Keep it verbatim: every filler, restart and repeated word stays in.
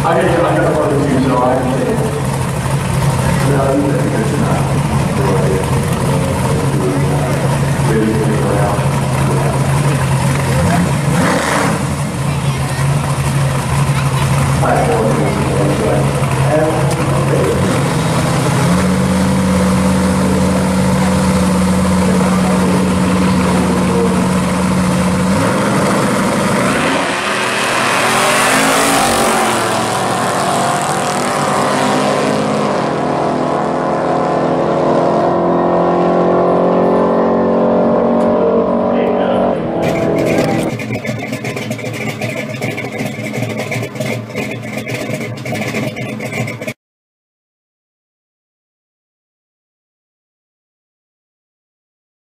I didn't I got one of these, so I didn't say it. No, you didn't.